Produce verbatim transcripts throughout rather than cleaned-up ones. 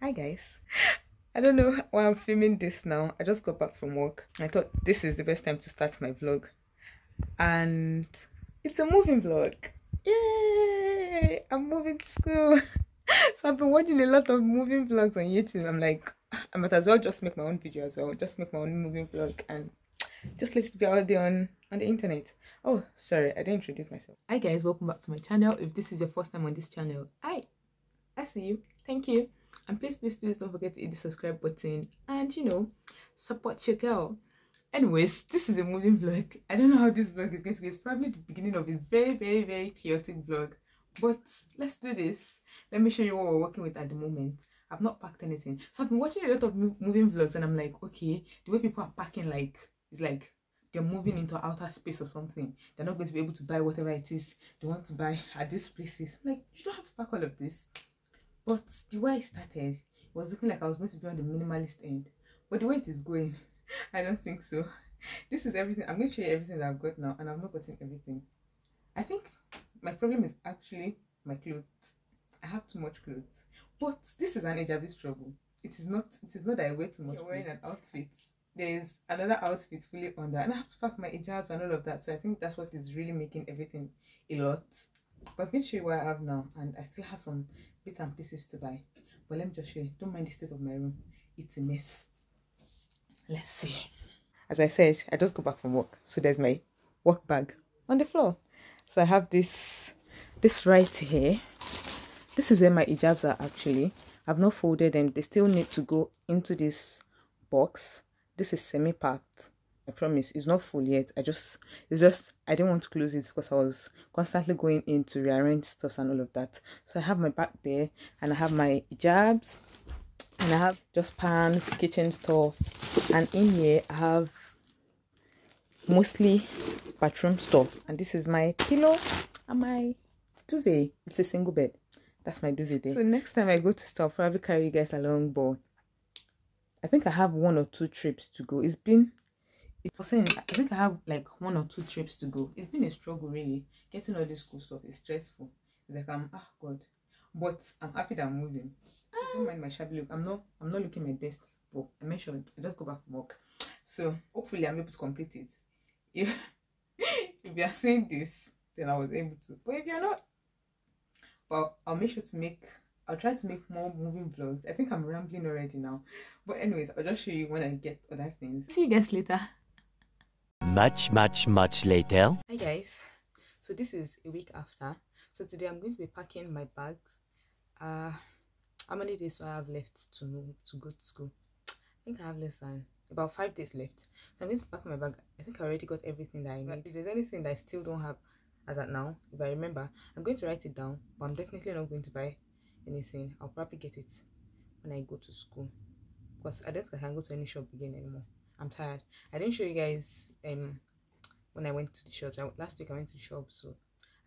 Hi guys, I don't know why I'm filming this now. I just got back from work. I thought this is the best time to start my vlog, and it's a moving vlog. Yay, I'm moving to school. So I've been watching a lot of moving vlogs on YouTube. I'm like, I might as well just make my own video as well, just make my own moving vlog and just let it be out there on on the internet. Oh, sorry, I didn't introduce myself. Hi guys, welcome back to my channel. If this is your first time on this channel, hi, I see you, thank you. And please please please don't forget to hit the subscribe button and, you know, support your girl. Anyways, this is a moving vlog. I don't know how this vlog is going to be. It's probably the beginning of a very very very chaotic vlog, but let's do this. Let me show you what we're working with at the moment. I've not packed anything, so I've been watching a lot of moving vlogs and I'm like, okay, the way people are packing, like, it's like they're moving into outer space or something. They're not going to be able to buy whatever it is they want to buy at these places. Like, you don't have to pack all of this. But the way I started, it was looking like I was going to be on the minimalist end. But the way it is going, I don't think so. This is everything. I'm going to show you everything that I've got now, and I've not gotten everything. I think my problem is actually my clothes. I have too much clothes. But this is an Ejabi struggle. It is not it is not that I wear too much. You're wearing an outfit. There's another outfit fully on that. And I have to pack my hijabs and all of that. So I think that's what is really making everything a lot. But let me show you what I have now, and I still have some bits and pieces to buy. But let me just show you. Don't mind the state of my room. It's a mess. Let's see. As I said, I just got back from work, so there's my work bag on the floor. So I have this this right here. This is where my hijabs are actually. I've not folded them. They still need to go into this box. This is semi-packed. I promise it's not full yet. I just it's just I didn't want to close it because I was constantly going in to rearrange stuff and all of that. So I have my bag there, and I have my hijabs, and I have just pans, kitchen stuff, and in here I have mostly bathroom stuff. And this is my pillow and my duvet. It's a single bed. That's my duvet there. So next time I go to store, I'll probably carry you guys along, but I think I have one or two trips to go. It's been I was saying, I think I have like one or two trips to go. It's been a struggle, really. Getting all this cool stuff is stressful. It's like I'm ah oh god, but I'm happy that I'm moving. Ah. Don't mind my shabby look. I'm not. I'm not looking my best, but I mentioned I just go back from work, so hopefully I'm able to complete it. If if you are seeing this, then I was able to. But if you are not, well, I'll make sure to make. I'll try to make more moving vlogs. I think I'm rambling already now, but anyways, I'll just show you when I get other things. See you guys later. Much much much later. Hi guys, so this is a week after. So today I'm going to be packing my bags. Uh how many days do I have left to move to go to school? I think I have less than about five days left, so I'm going to pack my bag. I think I already got everything that I need. If there's anything that I still don't have as at now, if I remember, I'm going to write it down, but I'm definitely not going to buy anything. I'll probably get it when I go to school, because I don't think I can go to any shop again anymore. I'm tired. I didn't show you guys um when I went to the shops. I, last week I went to the shop, so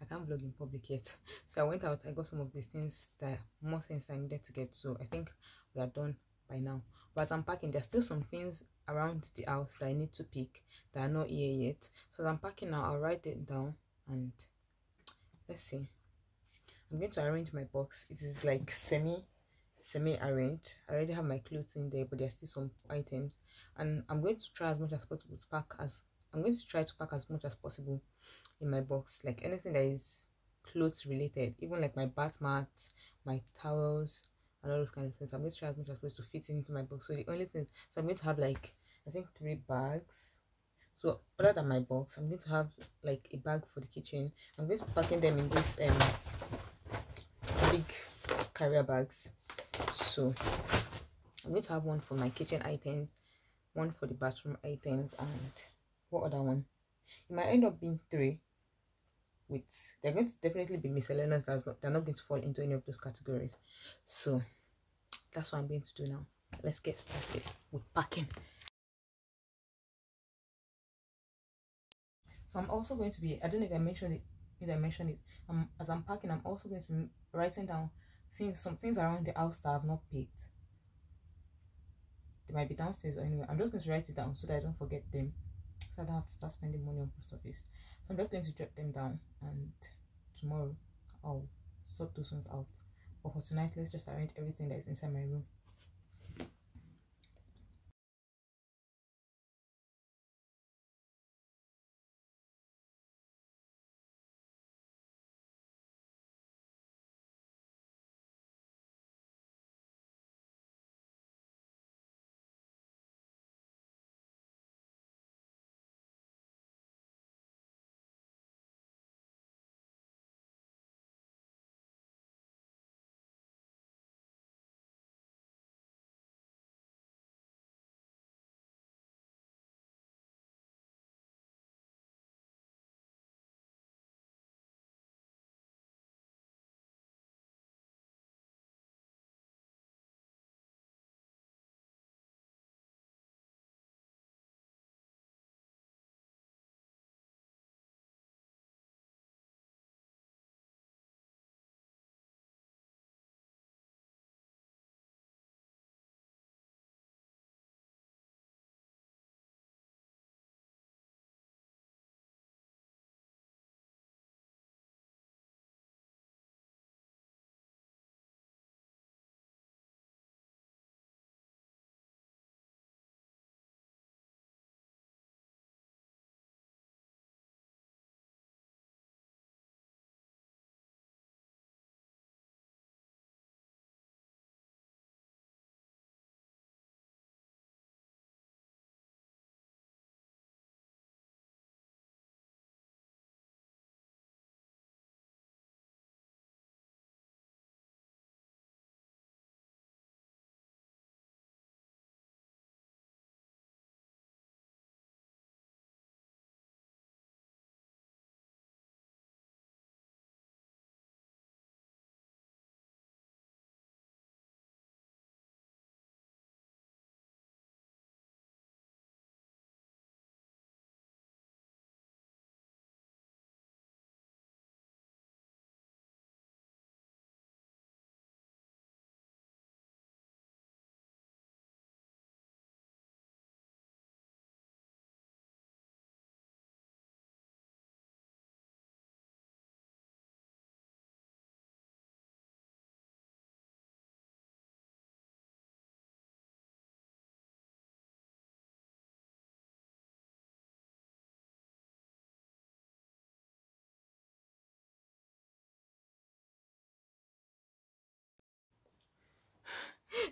I can't vlog in public yet. So I went out. I got some of the things that more things I needed to get. So I think we are done by now. But as I'm packing, there's still some things around the house that I need to pick that are not here yet. So as I'm packing now, I'll write it down and let's see. I'm going to arrange my box. It is like semi. semi-arranged. I already have my clothes in there, but there's still some items, and I'm going to try as much as possible to pack as I'm going to try to pack as much as possible in my box, like anything that is clothes related, even like my bath mats, my towels, and all those kind of things. I'm going to try as much as possible to fit into my box. So the only thing, so I'm going to have like I think three bags. So other than my box, I'm going to have like a bag for the kitchen. I'm going to be packing them in this um big carrier bags. So I'm going to have one for my kitchen items, one for the bathroom items, and what other one? It might end up being three. With they're going to definitely be miscellaneous. That's not they're not going to fall into any of those categories. So that's what I'm going to do now. Let's get started with packing. So I'm also going to be, I don't know if I mentioned it, if I mentioned it. Um as I'm packing, I'm also going to be writing down things, some things around the house that I've not picked. They might be downstairs or anywhere. I'm just going to write it down so that I don't forget them, so I don't have to start spending money on post office. So I'm just going to jot them down, and tomorrow I'll sort those ones out. But for tonight, let's just arrange everything that is inside my room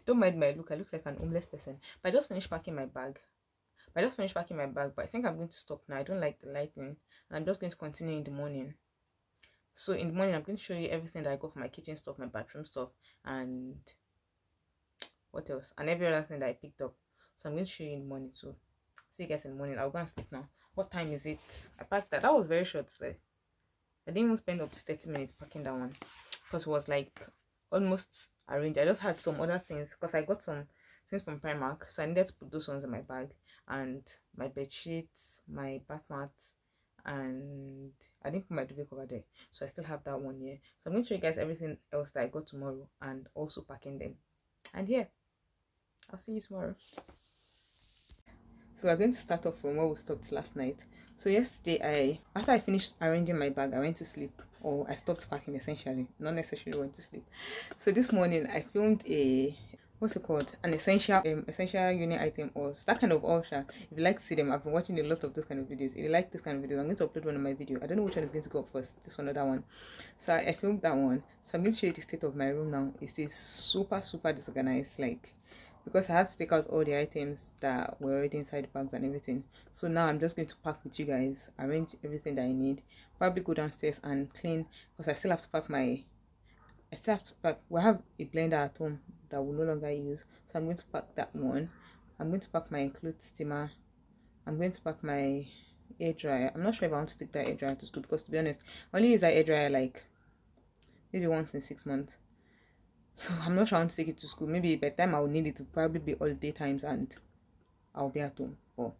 Don't mind my look. I look like an homeless person. But I just finished packing my bag. But I just finished packing my bag. But I think I'm going to stop now. I don't like the lighting. And I'm just going to continue in the morning. So in the morning, I'm going to show you everything that I got for my kitchen stuff, my bathroom stuff, and what else? And every other thing that I picked up. So I'm going to show you in the morning too. See you guys in the morning. I'll go and sleep now. What time is it? I packed that. That was very short. So I didn't even spend up to thirty minutes packing that one. Because it was like almost arranged. I just had some other things. Because I got some things from Primark. So I needed to put those ones in my bag. And my bed sheets, my bath mat. And I didn't put my duvet cover there, so I still have that one here. So I'm going to show you guys everything else that I got tomorrow, and also packing them. And yeah, I'll see you tomorrow. So we're going to start off from where we stopped last night. So yesterday, I after I finished arranging my bag, I went to sleep, or I stopped packing essentially, not necessarily went to sleep. So this morning I filmed a what's it called an essential um, essential unit item, or that kind of ultra. If you like to see them, I've been watching a lot of those kind of videos. If you like this kind of videos, I'm going to upload one of my video. I don't know which one is going to go up first, this one or that one. So I, I filmed that one. So I'm going to show you the state of my room now. It is super super disorganized, like, because I had to take out all the items that were already inside the bags and everything. So now I'm just going to pack with you guys, arrange everything that I need, probably go downstairs and clean, because I still have to pack my I still have to pack. We have a blender at home that we'll no longer use, so I'm going to pack that one. I'm going to pack my clothes steamer. I'm going to pack my air dryer. I'm not sure if I want to take that air dryer to school, because to be honest, I only use that air dryer like maybe once in six months. So I'm not sure I want to take it to school. Maybe by the time I'll need it, it'll probably be all day times, and I'll be at home. Or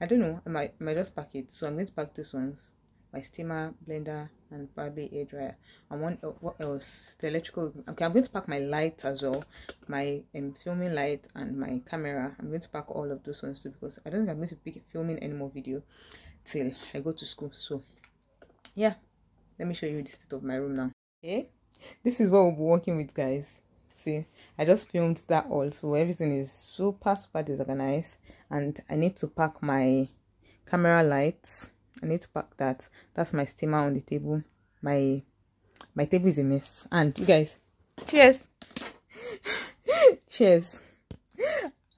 I don't know. I might, I might just pack it. So I'm going to pack these ones. My steamer, blender, and probably air dryer. And one, what else? The electrical. Okay, I'm going to pack my lights as well. My um, filming light and my camera. I'm going to pack all of those ones too, because I don't think I'm going to be filming any more video till I go to school. So, yeah. Let me show you the state of my room now. Okay. This is what we'll be working with, guys. See, I just filmed that all. So, everything is super, super disorganized. And I need to pack my camera lights. I need to pack that. That's my steamer on the table. My my table is a mess. And you guys, cheers. Cheers.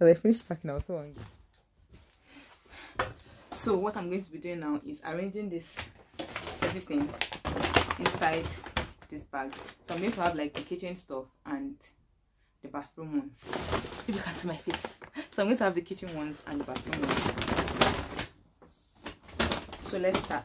As I finished packing, I was so hungry. So what I'm going to be doing now is arranging this everything inside this bag. So I'm going to have like the kitchen stuff and the bathroom ones. You can see my face. So I'm going to have the kitchen ones and the bathroom ones. So let's start.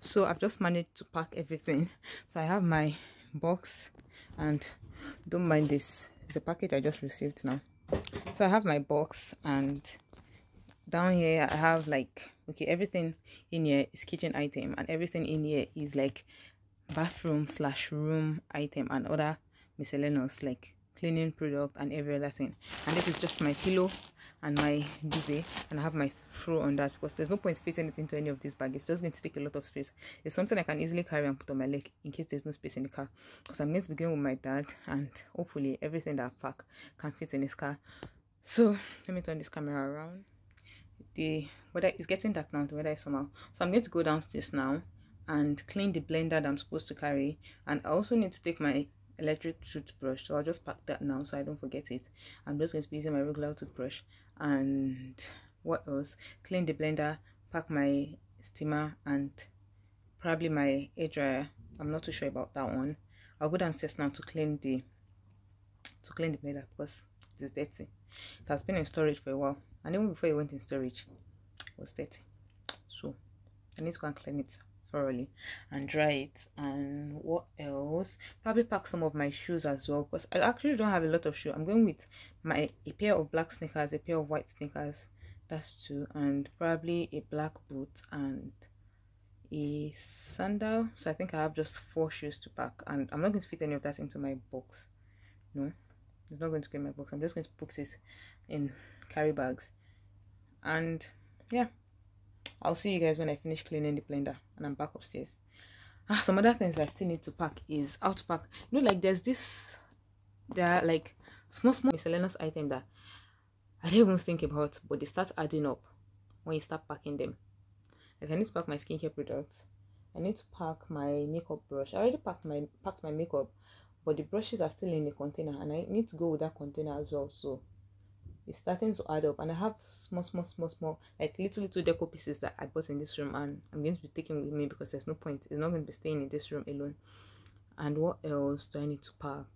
So I've just managed to pack everything. So I have my box, and don't mind this, it's a package I just received now. So I have my box, and down here I have like, okay, everything in here is kitchen item, and everything in here is like bathroom slash room item and other miscellaneous like cleaning product and every other thing. And this is just my pillow and my duvet, and I have my throw on that because there's no point fitting it into any of this bag. It's just going to take a lot of space. It's something I can easily carry and put on my leg in case there's no space in the car, because I'm going to be going with my dad, and hopefully everything that I pack can fit in his car. So let me turn this camera around. The weather is getting dark now, the weather is somehow. So I'm going to go downstairs now and clean the blender that I'm supposed to carry, and I also need to take my electric toothbrush, so I'll just pack that now so I don't forget it. I'm just going to be using my regular toothbrush, and what else, clean the blender, pack my steamer, and probably my hair dryer. I'm not too sure about that one. I'll go downstairs now to clean the to clean the blender because it is dirty. It has been in storage for a while, and even before it went in storage it was dirty, so I need to go and clean it thoroughly and dry it. And what else, probably pack some of my shoes as well, because I actually don't have a lot of shoes. I'm going with my a pair of black sneakers, a pair of white sneakers, that's two, and probably a black boot and a sandal. So I think I have just four shoes to pack, and I'm not going to fit any of that into my box. No, it's not going to get my box. I'm just going to box it in carry bags. And yeah, I'll see you guys when I finish cleaning the blender and I'm back upstairs. Ah, some other things I still need to pack is how to pack, you know, like there's this, there are like small small miscellaneous item that I didn't even think about, but they start adding up when you start packing them. Like I need to pack my skincare products, I need to pack my makeup brush. I already packed my packed my makeup, but the brushes are still in the container, and I need to go with that container as well. So it's starting to add up, and I have small small small small like little little deco pieces that I bought in this room, and I'm going to be taking with me because there's no point, it's not going to be staying in this room alone. And what else do I need to pack?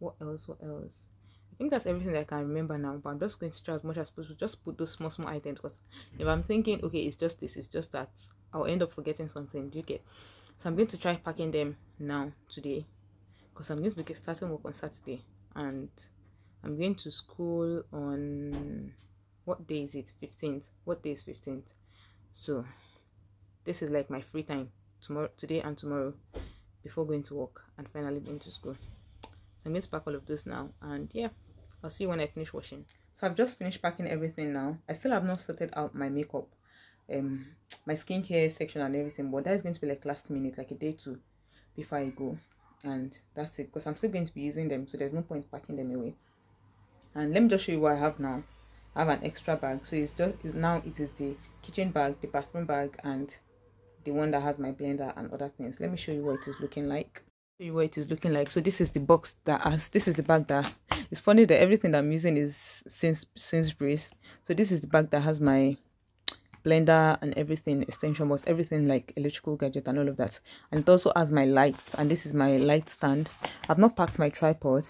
What else, what else? I think that's everything that I can remember now, but I'm just going to try as much as possible just put those small small items, because if I'm thinking okay it's just this, it's just that, I'll end up forgetting something. Do you get? So I'm going to try packing them now today, because I'm going to be starting work on Saturday, and I'm going to school on, what day is it? fifteenth. What day is fifteenth? So this is like my free time tomorrow, today and tomorrow, before going to work and finally going to school. So I'm going to pack all of this now, and yeah, I'll see you when I finish washing. So I've just finished packing everything now. I still have not sorted out my makeup, um, my skincare section and everything, but that is going to be like last minute, like a day two before I go, and that's it, because I'm still going to be using them, so there's no point packing them away. And let me just show you what I have now. I have an extra bag, so it's just is now it is the kitchen bag, the bathroom bag, and the one that has my blender and other things. Let me show you what it is looking like. Show you what it is looking like. So this is the box that has, this is the bag that, it's funny that everything that I'm using is since Sainsbury's. So this is the bag that has my blender and everything, extension box, everything like electrical gadget and all of that. And it also has my lights, and this is my light stand. I've not packed my tripod.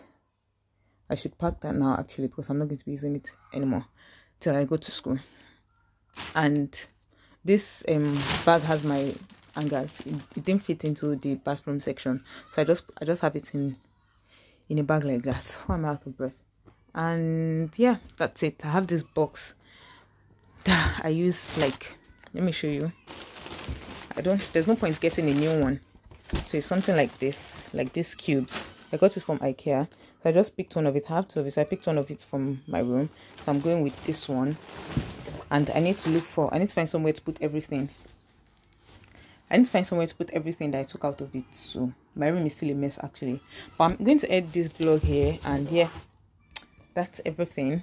I should pack that now actually, because I'm not going to be using it anymore till I go to school. And this um bag has my hangers. It, it didn't fit into the bathroom section, so I just I just have it in in a bag like that. Oh, I'm out of breath. And yeah, that's it. I have this box that I use, like, let me show you. I don't, there's no point getting a new one. So it's something like this, like these cubes. I got it from IKEA. So I just picked one of it. I have two of it. So I picked one of it from my room. So I'm going with this one. And I need to look for, I need to find somewhere to put everything. I need to find somewhere to put everything that I took out of it. So my room is still a mess actually. But I'm going to end this vlog here. And yeah, that's everything.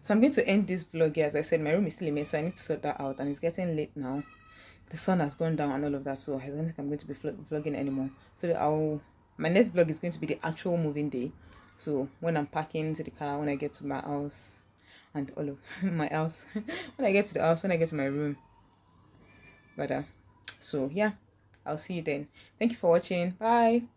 So I'm going to end this vlog here. As I said, my room is still a mess. So I need to sort that out. And it's getting late now. The sun has gone down and all of that. So I don't think I'm going to be vlogging anymore. So I'll... my next vlog is going to be the actual moving day, so when I'm packing to the car, when I get to my house and all of my house when I get to the house, when I get to my room rather. So yeah, I'll see you then. Thank you for watching. Bye.